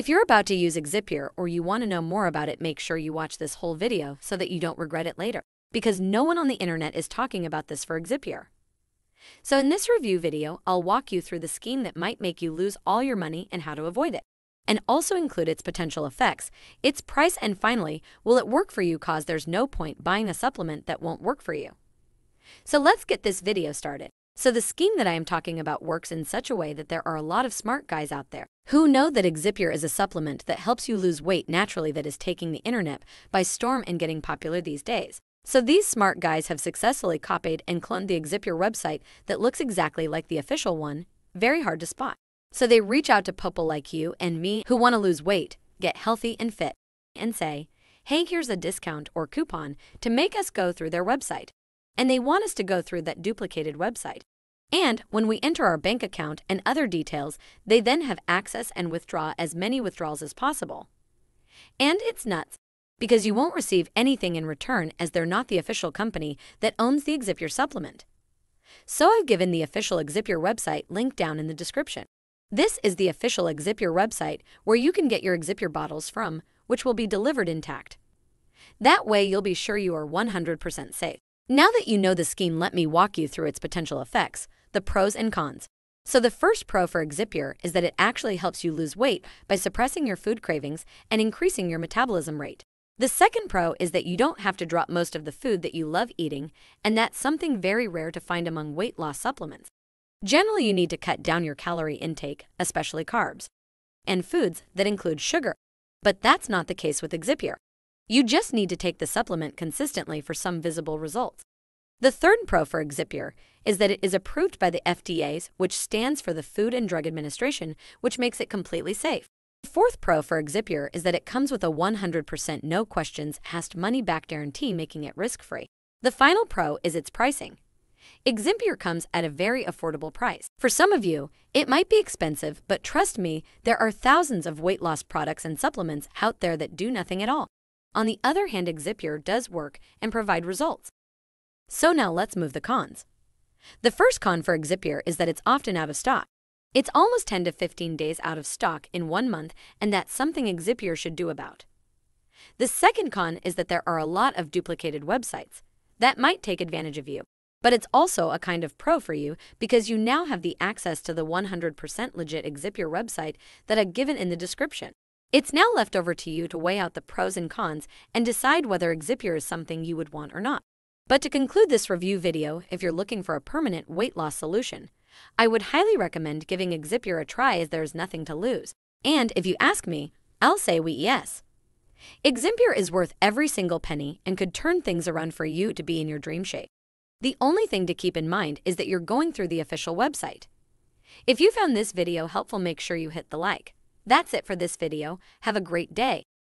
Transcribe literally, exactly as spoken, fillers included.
If you're about to use Exipure or you want to know more about it, make sure you watch this whole video so that you don't regret it later, because no one on the internet is talking about this for Exipure. So in this review video, I'll walk you through the scheme that might make you lose all your money and how to avoid it, and also include its potential effects, its price, and finally, will it work for you, cause there's no point buying a supplement that won't work for you. So let's get this video started. So the scheme that I am talking about works in such a way that there are a lot of smart guys out there who know that Exipure is a supplement that helps you lose weight naturally that is taking the internet by storm and getting popular these days. So these smart guys have successfully copied and cloned the Exipure website that looks exactly like the official one, very hard to spot. So they reach out to people like you and me who want to lose weight, get healthy and fit, and say, hey, here's a discount or coupon to make us go through their website. And they want us to go through that duplicated website. And when we enter our bank account and other details, they then have access and withdraw as many withdrawals as possible. And it's nuts, because you won't receive anything in return as they're not the official company that owns the Exipure supplement. So I've given the official Exipure website link down in the description. This is the official Exipure website where you can get your Exipure bottles from, which will be delivered intact. That way you'll be sure you are one hundred percent safe. Now that you know the scheme, let me walk you through its potential effects, the pros and cons. So the first pro for Exipure is that it actually helps you lose weight by suppressing your food cravings and increasing your metabolism rate. The second pro is that you don't have to drop most of the food that you love eating, and that's something very rare to find among weight loss supplements. Generally, you need to cut down your calorie intake, especially carbs, and foods that include sugar. But that's not the case with Exipure. You just need to take the supplement consistently for some visible results. The third pro for Exipure is that it is approved by the F D A, which stands for the Food and Drug Administration, which makes it completely safe. The fourth pro for Exipure is that it comes with a one hundred percent no questions asked money back guarantee, making it risk-free. The final pro is its pricing. Exipure comes at a very affordable price. For some of you, it might be expensive, but trust me, there are thousands of weight loss products and supplements out there that do nothing at all. On the other hand, Exipure does work and provide results. So now let's move the cons. The first con for Exipure is that it's often out of stock. It's almost ten to fifteen days out of stock in one month, and that's something Exipure should do about. The second con is that there are a lot of duplicated websites that might take advantage of you. But it's also a kind of pro for you because you now have the access to the one hundred percent legit Exipure website that I've given in the description. It's now left over to you to weigh out the pros and cons and decide whether Exipure is something you would want or not. But to conclude this review video, if you're looking for a permanent weight loss solution, I would highly recommend giving Exipure a try as there's nothing to lose. And if you ask me, I'll say we yes. Exipure is worth every single penny and could turn things around for you to be in your dream shape. The only thing to keep in mind is that you're going through the official website. If you found this video helpful, make sure you hit the like. That's it for this video. Have a great day.